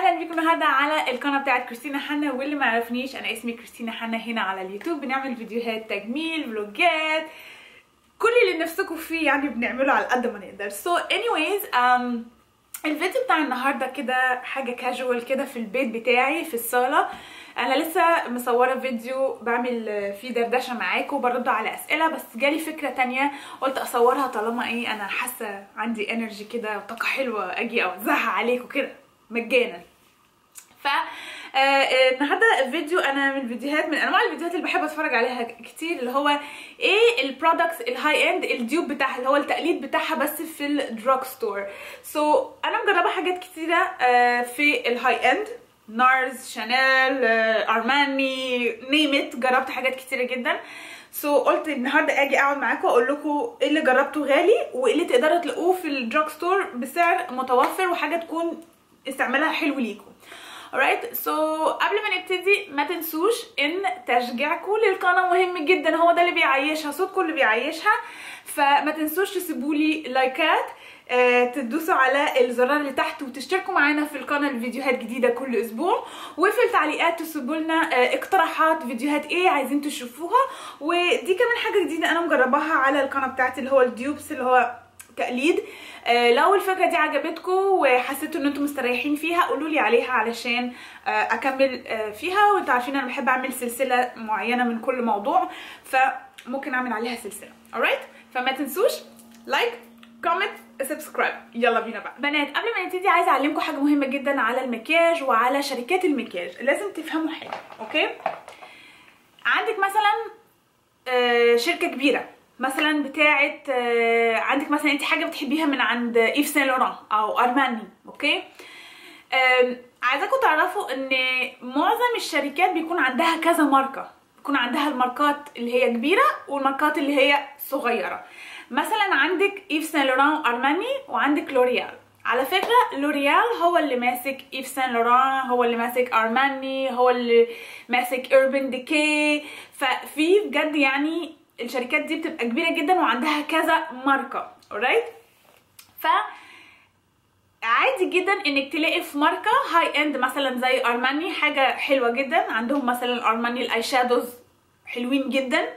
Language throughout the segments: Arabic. اهلا بكم النهارده على القناه بتاعت كريستينا حنا. واللي ما يعرفنيش، انا اسمي كريستينا حنا. هنا على اليوتيوب بنعمل فيديوهات تجميل، فلوجات، كل اللي نفسكم فيه يعني بنعمله على قد ما نقدر. الفيديو بتاع النهارده كده حاجه كاجوال كده في البيت بتاعي في الصاله. انا لسه مصوره فيديو بعمل فيه دردشه معاكم وبرد على اسئله، بس جالي فكره تانية قلت اصورها طالما ايه انا حاسه عندي انرجي كده وطاقه حلوه اجي اوزعها عليكم كده مجانا. ف النهارده فيديو انا من انواع الفيديوهات اللي بحب اتفرج عليها كتير، اللي هو ايه البرودكتس الهاي اند، الديوب بتاعها اللي هو التقليد بتاعها بس في الدروج ستور. انا مجربه حاجات كتيره في الهاي اند، نارز، شانيل، ارماني، نيمت، جربت حاجات كتيره جدا. قلت النهارده اجي اقعد معاكم واقول لكم ايه اللي جربته غالي وايه اللي تقدروا تلاقوه في الدروج ستور بسعر متوفر وحاجه تكون استعمالها حلو ليكم. alright قبل ما نبتدي ما تنسوش ان تشجيعكم للقناه مهم جدا، هو ده اللي بيعيشها، صوتكم اللي بيعيشها. فما تنسوش تسيبولي لايكات، تدوسوا على الزرار اللي تحت وتشتركوا معانا في القناه لفيديوهات جديده كل اسبوع، وفي التعليقات تسيبوا لنا اقتراحات فيديوهات ايه عايزين تشوفوها. ودي كمان حاجه جديده انا مجرباها على القناه بتاعتي اللي هو الديوبس اللي هو تقليد. لو الفكره دي عجبتكم وحسيتوا ان انتم مستريحين فيها قولولي عليها علشان اكمل فيها، وانتوا عارفين انا بحب اعمل سلسله معينه من كل موضوع فممكن اعمل عليها سلسله. alright فما تنسوش لايك، كومنت، سبسكرايب. يلا بينا بقى بنات. قبل ما نبتدي عايزه اعلمكم حاجه مهمه جدا على المكياج وعلى شركات المكياج، لازم تفهموا حاجه. اوكي، عندك مثلا شركه كبيره مثلا بتاعه، عندك مثلا انت حاجه بتحبيها من عند ايف سان لوران او ارماني. اوكي، عايزاكم تعرفوا ان معظم الشركات بيكون عندها كذا ماركه، بيكون عندها الماركات اللي هي كبيره والماركات اللي هي صغيره. مثلا عندك ايف سان لوران وارماني وعندك لوريال. على فكره لوريال هو اللي ماسك ايف سان لوران، هو اللي ماسك ارماني، هو اللي ماسك اربن ديكي. ففي بجد يعني الشركات دي بتبقى كبيره جدا وعندها كذا ماركه. alright ف عادي جدا انك تلاقي في ماركه هاي اند مثلا زي ارماني حاجه حلوه جدا، عندهم مثلا ارماني الاي شادوز حلوين جدا.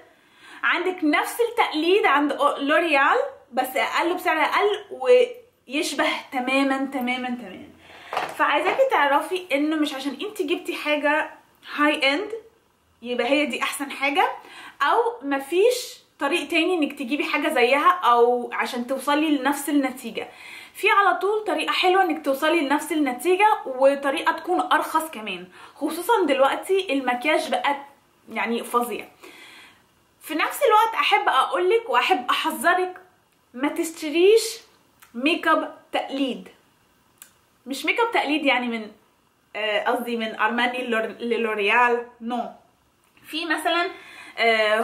عندك نفس التقليد عند لوريال بس اقل، بسعر اقل ويشبه تماما تماما تماما. فعايزاكي تعرفي انه مش عشان انت جبتي حاجه هاي اند يبقى هي دي احسن حاجه، او مفيش طريق تاني انك تجيبي حاجه زيها او عشان توصلي لنفس النتيجه. في على طول طريقه حلوه انك توصلي لنفس النتيجه وطريقه تكون ارخص كمان، خصوصا دلوقتي المكياج بقى يعني فظيع. في نفس الوقت احب اقولك واحب احذرك ما تشتريش ميك اب تقليد، مش ميك اب تقليد يعني من قصدي من ارماني للوريال، نو. في مثلا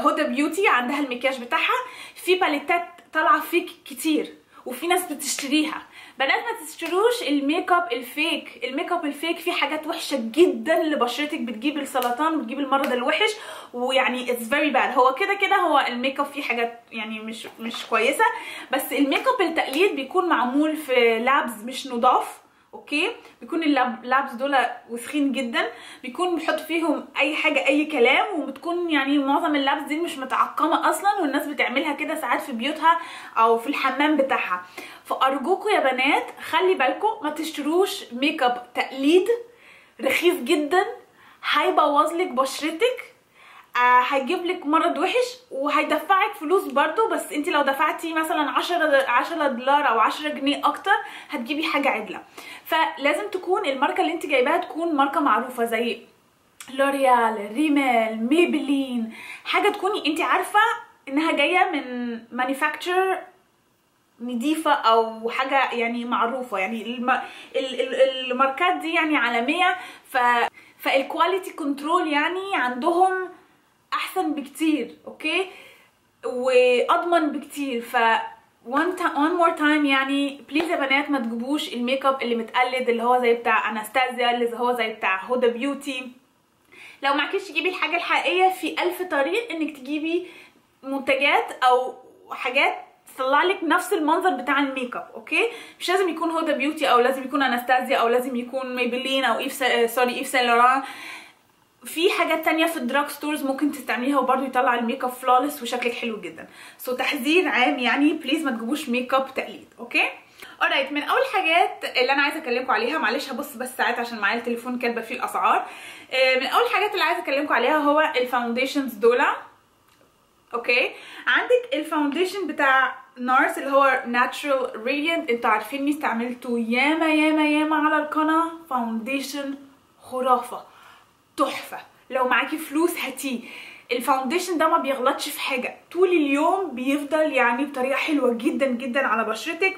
هودا بيوتي عندها المكياج بتاعها، في باليتات طالعه فيك كتير وفي ناس بتشتريها. بنات ما تشتروش الميك اب الفيك، الميك اب الفيك فيه حاجات وحشه جدا لبشرتك، بتجيب السرطان وبتجيب المرض الوحش، ويعني اتس فيري باد. هو كده كده هو الميك اب فيه حاجات يعني مش كويسه، بس الميك اب التقليد بيكون معمول في لابز مش نضاف. اوكي، بيكون اللابس دول وسخين جدا، بيكون بيحطوا فيهم اي حاجه اي كلام، وبتكون يعني معظم اللابس دي مش متعقمه اصلا، والناس بتعملها كده ساعات في بيوتها او في الحمام بتاعها. فارجوكوا يا بنات خلي بالكوا ما تشتروش ميك اب تقليد رخيص جدا، هيبوظلك بشرتك، هيجيبلك مرض وحش وهيدفعك فلوس برضو. بس انت لو دفعتي مثلا 10 دولار او 10 جنيه اكتر هتجيبي حاجه عدله. فلازم تكون الماركه اللي انت جايباها تكون ماركه معروفه زي لوريال، ريمل، ميبلين، حاجه تكوني انت عارفه انها جايه من مانيفاكتشر نضيفه او حاجه يعني معروفه، يعني الماركات دي يعني عالميه. فالكواليتي كنترول يعني عندهم احسن بكتير. اوكي، واضمن بكتير. ف one more time يعني بليز يا بنات ما تجيبوش الميك اب اللي متقلد، اللي هو زي بتاع اناستازيا، اللي هو زي بتاع هودا بيوتي. لو معكيش تجيبي الحاجه الحقيقيه في 1000 طريق انك تجيبي منتجات او حاجات تطلع لك نفس المنظر بتاع الميك اب. اوكي مش لازم يكون هودا بيوتي او لازم يكون اناستازيا او لازم يكون ميبلين او ايف سان لوران. في حاجات تانية في الدراج ستورز ممكن تستعمليها وبرده يطلع الميك اب فلولس وشكلك حلو جدا. سو تحذير عام يعني، بليز ما تجيبوش ميك اب تقليد. اوكي alright، من اول حاجات اللي انا عايزه اكلمكم عليها، معلش هبص بس ساعات عشان معايا التليفون كاتبه فيه الاسعار. من اول حاجات اللي عايزه اكلمكم عليها هو الفاونديشنز دول. اوكي عندك الفاونديشن بتاع نارس اللي هو ناتشرال راديانت، انتوا عارفيني استعملته ياما ياما ياما على القناه، فاونديشن خرافه تحفه، لو معاكي فلوس هاتيه. الفاونديشن ده ما بيغلطش في حاجه، طول اليوم بيفضل يعني بطريقه حلوه جدا جدا على بشرتك،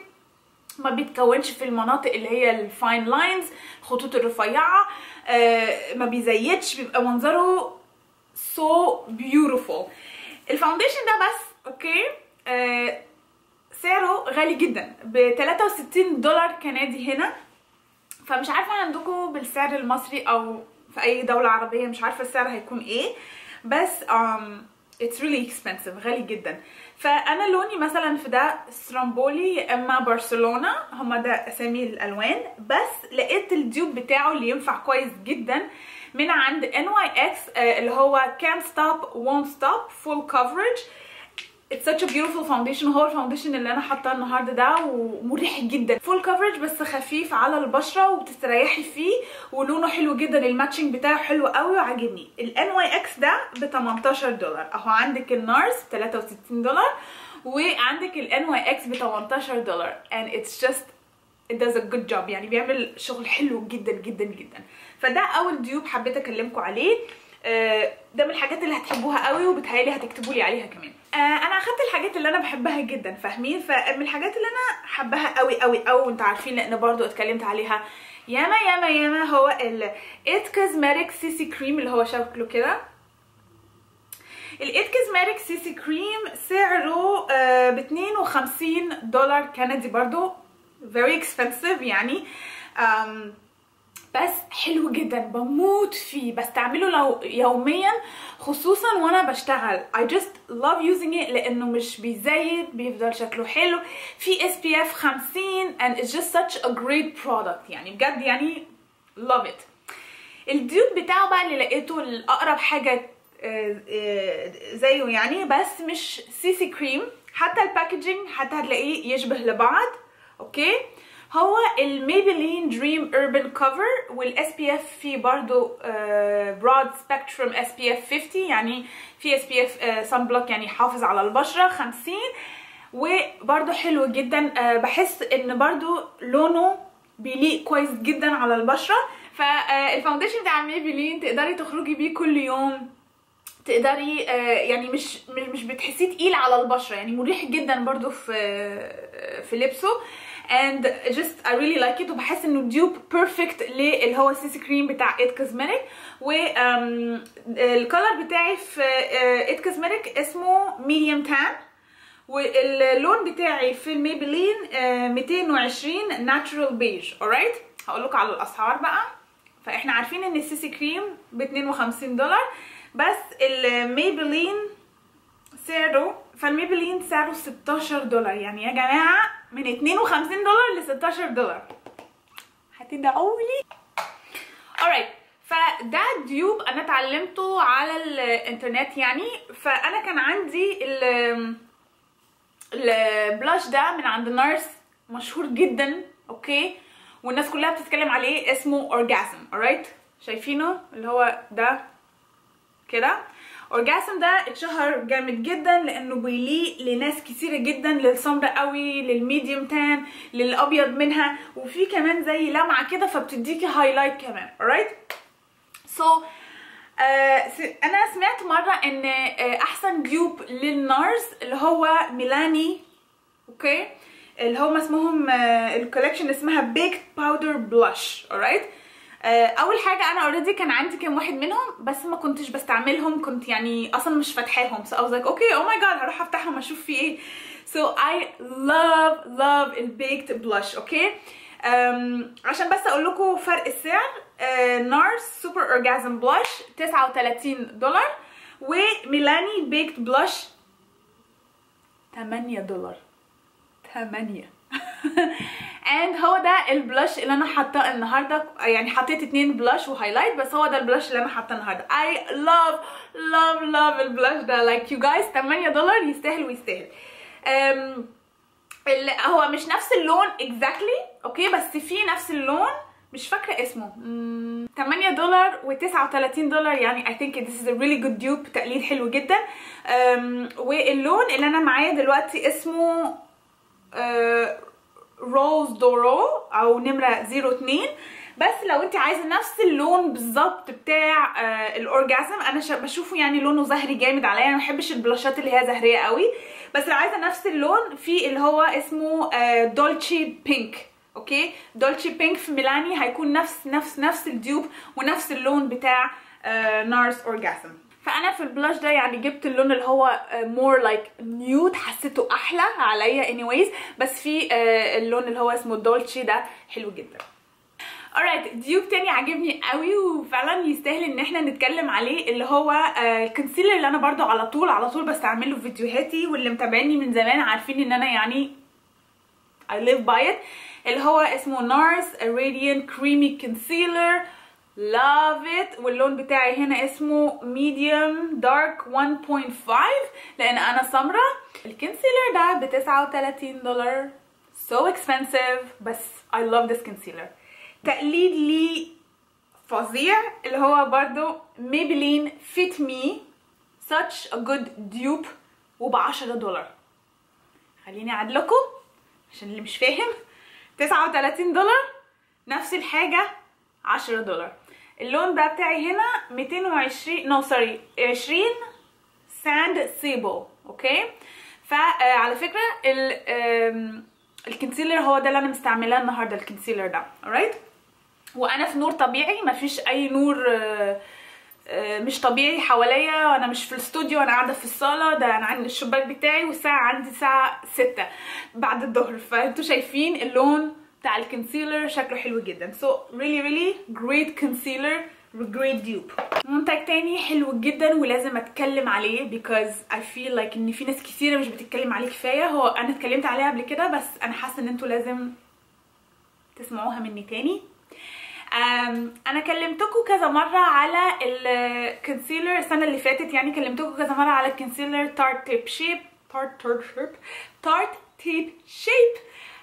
ما بيتكونش في المناطق اللي هي الفاين لاينز الخطوط الرفيعه، ما بيزيدش، بيبقى منظره سو بيوتيفول. الفاونديشن ده بس اوكي سعره غالي جدا ب 63 دولار كندي هنا، فمش عارفه عندكم بالسعر المصري او في اي دوله عربيه مش عارفه السعر هيكون ايه، بس اتس ريلي اكسبنسيف، غالي جدا. فانا لوني مثلا في ده سترامبولي يا اما برشلونه، هما ده اسامي الالوان، بس لقيت الديوب بتاعه اللي ينفع كويس جدا من عند NYX اللي هو كان ستوب وونت ستوب فول كفرج. اتس such a beautiful foundation، هو الفاونديشن اللي انا حاطاه النهارده ده، ومريح جدا، فول كفرج بس خفيف على البشره وبتستريحي فيه، ولونه حلو جدا، الماتشنج بتاعه حلو قوي وعاجبني. ال NYX ده ب 18 دولار، اهو عندك النارس ب 63 دولار وعندك ال NYX ب 18 دولار and it's just it does a good job، يعني بيعمل شغل حلو جدا جدا جدا. فده اول ديوب حبيت اكلمكم عليه، ده من الحاجات اللي هتحبوها قوي وبتهيالي هتكتبوا لي عليها كمان. انا اخدت الحاجات اللي انا بحبها جدا فاهمين، فمن الحاجات اللي انا حباها قوي قوي قوي وانتوا عارفين لان برضو اتكلمت عليها ياما ياما ياما، هو ال It Cosmetics سي سي كريم اللي هو شكله كده. ال It Cosmetics سي سي كريم سعره ب 52 دولار كندي، برضو very expensive يعني، بس حلو جدا بموت فيه، بستعمله لو يوميا خصوصا وانا بشتغل. I just love using it لانه مش بيزيد، بيفضل شكله حلو، في SPF 50 and it's just such a great product، يعني بجد يعني love it. الديوب بتاعه بقى اللي لقيته الاقرب حاجه زيه يعني، بس مش سي سي كريم، حتى الباكجينج حتى هتلاقيه يشبه لبعض. اوكي هو الميبلين دريم اربن كفر، والاس بي اف فيه برضو براد سبيكتروم اس بي اف 50، يعني في اس بي اف سان بلوك يعني حافظ على البشره 50، وبرضو حلو جدا، بحس ان برضو لونه بيليق كويس جدا على البشره. فالفاونديشن بتاع الميبلين تقدري تخرجي بيه كل يوم، تقدري يعني مش بتحسيه تقيل على البشره، يعني مريح جدا برضو في لبسه and just I really like it، وبحس انه ديوب بيرفكت للي هو السي سي كريم بتاع It Cosmetics. والكولر بتاعي في It Cosmetics اسمه medium tan، واللون بتاعي في الميبلين 220 natural beige. alright هقول لكم على الاسعار بقى. فاحنا عارفين ان السي سي كريم ب 52 دولار بس، الميبلين سعره فالميبلين سعره 16 دولار، يعني يا جماعه من 52 دولار ل 16 دولار هتدعوا لي. alright فده ديوب انا اتعلمته على الانترنت يعني، فانا كان عندي البلاش ده من عند نارس مشهور جدا اوكي، والناس كلها بتتكلم عليه، اسمه Orgasm. alright شايفينه اللي هو ده كده، Orgasm ده اتشهر جامد جدا لانه بيليق لناس كتيره جدا، للسمراء قوي، للميديوم تان، للابيض منها، وفي كمان زي لمعه كده فبتديكي هايلايت كمان. alright so انا سمعت مره ان احسن ديوب للنارس اللي هو ميلاني اوكي، اللي هم اسمهم الكولكشن اسمها بيكت باودر بلاش. alright اول حاجه انا اوريدي كان عندي كام واحد منهم بس ما كنتش بستعملهم، كنت يعني اصلا مش فاتحاهم، so I was like okay oh my god هروح افتحهم اشوف في ايه. so I love البيكت بلاش. اوكي عشان بس اقول لكم فرق السعر، نارس سوبر اورجازم بلاش 39 دولار وميلاني بيكت بلاش 8 دولار. 8. اند هو ده البلاش اللي انا حاطاه النهارده، يعني حطيت 2 بلاش وهايلايت، بس هو ده البلاش اللي انا حاطاه النهارده. اي لاف لاف لاف البلاش ده، لايك يو جايز $8 يستاهل ويستاهل. هو مش نفس اللون اكزاكتلي اوكي، بس في نفس اللون، مش فاكره اسمه. $8 و$39 يعني I think this is a really good dupe، تقليد حلو جدا. واللون اللي انا معايا دلوقتي اسمه روز دورو او نمره 02، بس لو انت عايزه نفس اللون بالظبط بتاع الاورجازم، انا بشوفه يعني لونه زهري جامد عليا، انا ما بحبش البلاشات اللي هي زهريه قوي، بس لو عايزه نفس اللون في اللي هو اسمه دولتشي بينك. اوكي دولتشي بينك في ميلاني هيكون نفس الديوب ونفس اللون بتاع نارس اورجازم. فانا في البلاش ده يعني جبت اللون اللي هو مور لايك نيود، حسيته احلى عليا انيويز، بس في اللون اللي هو اسمه دولتشي ده حلو جدا. alright ديوب تاني عجبني قوي وفعلا يستاهل ان احنا نتكلم عليه، اللي هو الكونسيلر اللي انا برضو على طول بستعمله في فيديوهاتي، واللي متابعيني من زمان عارفين ان انا يعني I live by it، اللي هو اسمه نارس Radiant Creamy Concealer. love it. واللون بتاعي هنا اسمه medium dark 1.5 لان انا سمرة. الكونسيلر ده ب$39 so expensive، بس I love this concealer. تقليد لي فظيع اللي هو برضو Maybelline Fit Me، such a good dupe، وب$10. خليني اعدلكم عشان اللي مش فاهم، $39 نفس الحاجة $10. اللون ده بتاعي هنا 20 ساند سيبل. اوكي فعلى فكرة الكونسيلر هو ده اللي انا مستعملاه النهاردة، الكونسيلر ده alright، وانا في نور طبيعي، مفيش اي نور مش طبيعي حواليا، وانا مش في الاستوديو، وانا قاعده في الصاله، ده انا عندي الشباك بتاعي، والساعه عندي الساعه 6 بعد الظهر، فانتوا شايفين اللون بتاع الكونسيلر شكله حلو جدا. so really really great concealer، great dupe. منتج تاني حلو جدا ولازم اتكلم عليه because I feel like ان في ناس كتيره مش بتتكلم عليه كفايه، هو انا اتكلمت عليه قبل كده بس انا حاسه ان انتوا لازم تسمعوها مني تاني. انا كلمتكم كذا مره على الكونسيلر السنه اللي فاتت، يعني كلمتكم كذا مره على الكونسيلر تارت تيب شيب.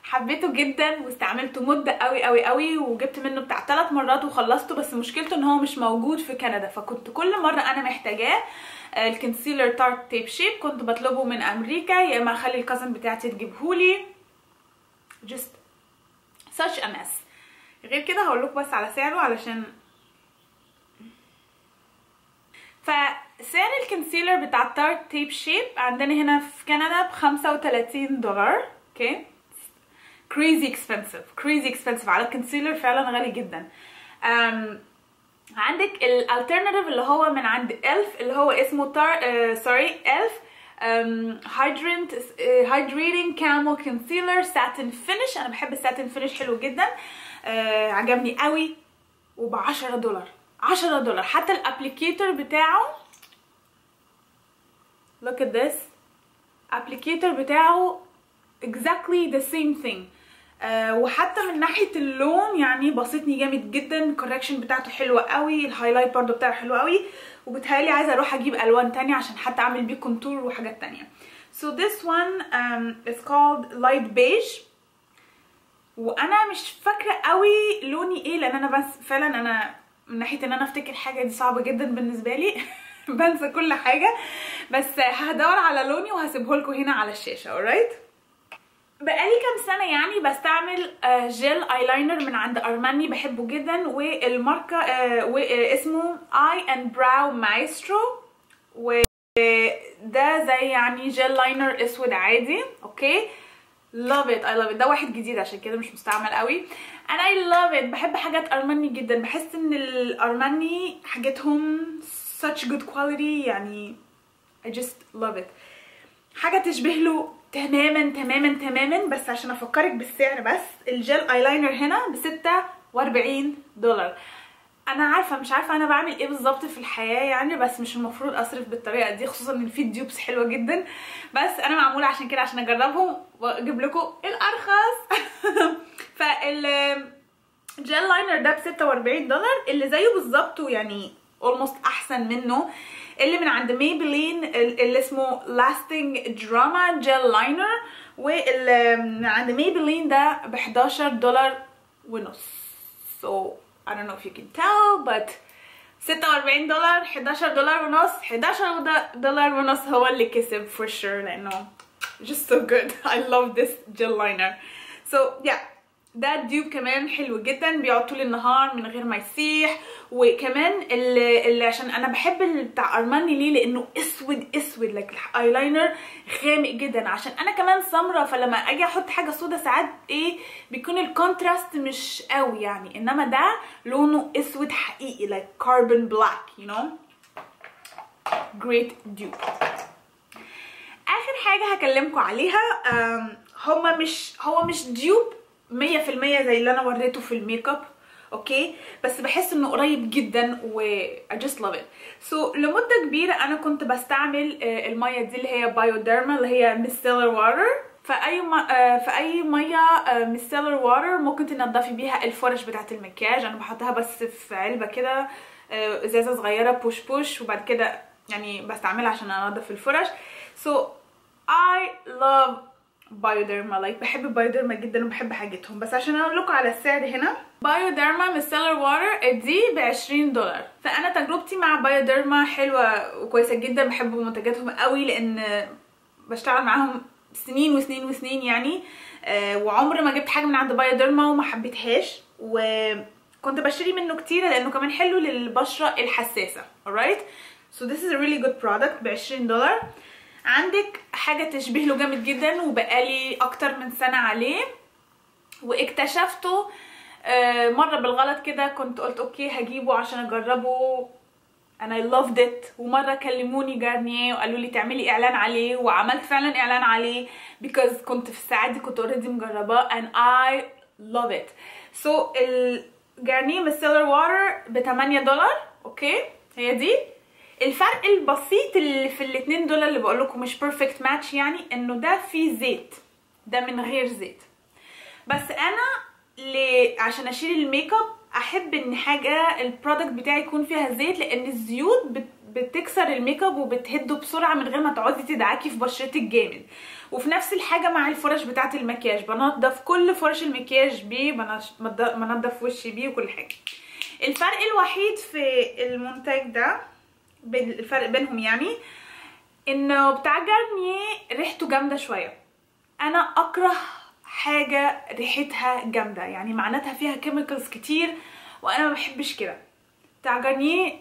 حبيته جدا واستعملته مده قوي قوي قوي، وجبت منه بتاع 3 مرات وخلصته، بس مشكلته ان هو مش موجود في كندا، فكنت كل مره انا محتاجاه الكونسيلر تارت تيب شيب، كنت بطلبه من امريكا، يا اما اخلي الكازن بتاعتي تجيبهولي. just such a mess. غير كده هقول لكم بس على سعره، علشان فسعر الكونسيلر بتاع تارت تيب شيب عندنا هنا في كندا ب$35. اوكي كريزي اكسبنسيف على الكونسيلر، فعلا غالي جدا. عندك الالترناتيف اللي هو من عند ELF، اللي هو اسمه ELF hydrating camel concealer satin finish. انا بحب الساتن فينيش، حلو جدا، عجبني قوي، وب$10 $10. حتى الابليكيتر بتاعه look at this، ابليكيتر بتاعه exactly the same thing. وحتى من ناحيه اللون يعني بسطني جامد جدا، الكوركشن بتاعته حلوه قوي، الهايلايت برده بتاعه حلو قوي، وبتهيالي عايزه اروح اجيب الوان تانية عشان حتى اعمل بيه كونتور وحاجات تانية. so this one is called light beige، وانا مش فاكره قوي لوني ايه، لان انا بس فعلا انا من ناحيه ان انا افتكر حاجه دي صعبه جدا بالنسبه لي بنسى كل حاجه، بس هدور على لوني وهسيبه لكم هنا على الشاشه. alright بقالي كام سنه يعني بستعمل جيل ايلاينر من عند ارماني، بحبه جدا، والماركه اسمه اي اند براو مايسترو، وده زي يعني جيل لاينر اسود عادي. اوكي love it I love it. ده واحد جديد عشان كده مش مستعمل قوي. انا I love it، بحب حاجات ارماني جدا، بحس ان الارماني حاجتهم such good quality، يعني I just love it. حاجه تشبه له تماما، بس عشان افكرك بالسعر، بس الجيل ايلاينر هنا ب$46. انا عارفه مش عارفه انا بعمل ايه بالظبط في الحياه يعني، بس مش المفروض اصرف بالطريقه دي، خصوصا ان في ديوبس حلوه جدا، بس انا معموله عشان كده عشان اجربهم واجيب لكم الارخص. فالجل لاينر ده ب 46 دولار اللي زيه بالظبط، ويعني almost احسن منه، اللي من عند ميبلين اللي اسمه لاستنج دراما جل لاينر، واللي من عند ميبلين ده ب 11 دولار ونص. So I don't know if you can tell but 46 دولار 11 دولار ونص، 11 دولار ونص هو اللي كسب for sure لانه just so good. I love this gel liner. So yeah, ده الديوب كمان حلو جدا، بيقعد طول النهار من غير ما يسيح. وكمان اللي عشان انا بحب بتاع ارماني ليه، لانه اسود اسود لك الايلاينر غامق جدا، عشان انا كمان سمرة، فلما اجي احط حاجه سودا ساعات ايه بيكون الكونتراست مش قوي يعني، انما ده لونه اسود حقيقي لايك كاربون بلاك يو نو. جريت ديوب. اخر حاجه هكلمكم عليها، هو مش ديوب 100% زي اللي انا وريته في الميك اب اوكي، بس بحس انه قريب جدا و I just love it. So لمده كبيره انا كنت بستعمل الميه دي اللي هي بايوديرما اللي هي ميسلر واتر، فاي ميه ميسلر واتر ممكن تنضفي بيها الفرش بتاعه المكياج. انا بحطها بس في علبه كده ازازه صغيره بوش بوش، وبعد كده يعني بستعملها عشان انضف الفرش. So I love بايوديرما، لايك بحب بايوديرما جدا وبحب حاجتهم. بس عشان اقول لكم على السعر هنا، بايوديرما ميسلر واتر دي ب 20 دولار. فانا تجربتي مع بايوديرما حلوه وكويسه جدا، بحب منتجاتهم قوي لان بشتغل معاهم سنين وسنين وسنين يعني، وعمر ما جبت حاجه من عند بايوديرما وما حبيتهاش، وكنت بشتري منه كتير لانه كمان حلو للبشره الحساسه. alright so this is a really good product ب 20 دولار. عندك حاجة تشبه له جامد جدا وبقالي اكتر من سنة عليه، واكتشفته مرة بالغلط كده، كنت قلت اوكي هجيبه عشان اجربه and I loved it. ومرة كلموني جارنيه وقالوا لي تعملي اعلان عليه، وعملت فعلا اعلان عليه because كنت في الساعات دي كنت already مجرباه and I love it. so الجارنيه ميسلر واتر ب 8 دولار اوكي، هي دي الفرق البسيط اللي في الاتنين دول اللي بقولكم مش بيرفكت ماتش يعني، انه ده فيه زيت ده من غير زيت. بس انا عشان اشيل الميك اب احب ان حاجه البرودكت بتاعي يكون فيها زيت، لان الزيوت بتكسر الميك اب وبتهده بسرعه من غير ما تقعدي تدعكي في بشرتك جامد. وفي نفس الحاجه مع الفرش بتاعه المكياج، بنضف كل فرش المكياج بيه، بنضف وشي بيه وكل حاجه. الفرق الوحيد في المنتج ده، الفرق بينهم يعني، انه بتاع جارنيه ريحته جامده شويه. انا اكره حاجه ريحتها جامده يعني، معناتها فيها كيميكلز كتير وانا ما بحبش كده. بتاع جارنيه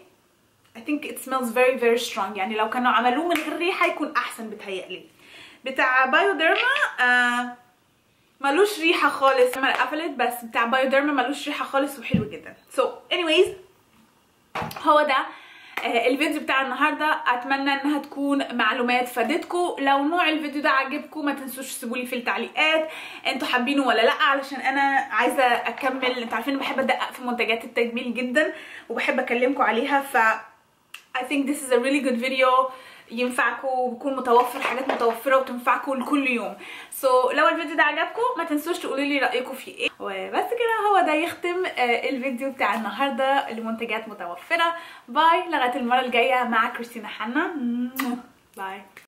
I think it smells very very strong يعني، لو كانوا عملوه من غير ريحه يكون احسن بتهيألي. بتاع بايوديرما ملوش ريحه خالص، انا قفلت، بس بتاع بايوديرما ملوش ريحه خالص وحلو جدا. So anyways هو ده الفيديو بتاع النهارده، اتمنى انها تكون معلومات فادتكم. لو نوع الفيديو ده عجبكم ما تنسوش تسيبولي في التعليقات انتوا حابينه ولا لا، علشان انا عايزه اكمل. انتوا عارفين بحب ادقق في منتجات التجميل جدا وبحب اكلمكم عليها، ف I think this is a really good video ينفعكم ويكون متوفر، حاجات متوفره وتنفعكم لكل يوم. So لو الفيديو ده عجبكم ما تنسوش تقولوا لي رايكم فيه ايه. وبس كده هو ده يختم الفيديو بتاع النهارده لمنتجات متوفره. باي لغايه المره الجايه مع كريستينا حنا. باي.